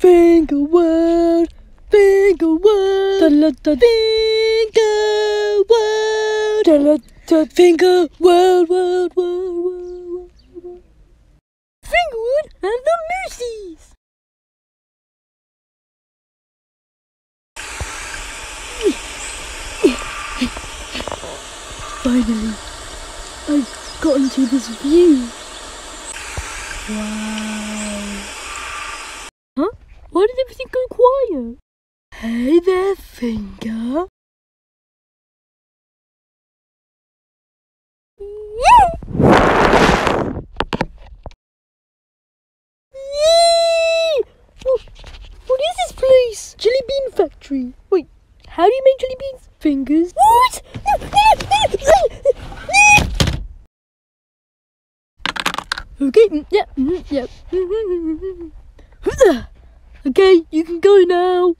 finger world, finger world, Fingerwood and the Mercies. Finally, I've gotten to this view. Wow. Huh? Why did everything go quiet? Hey there, Finger. What is this place? Jelly bean factory. Wait, how do you make jelly beans? Fingers? What? Okay, yeah. Okay, you can go now.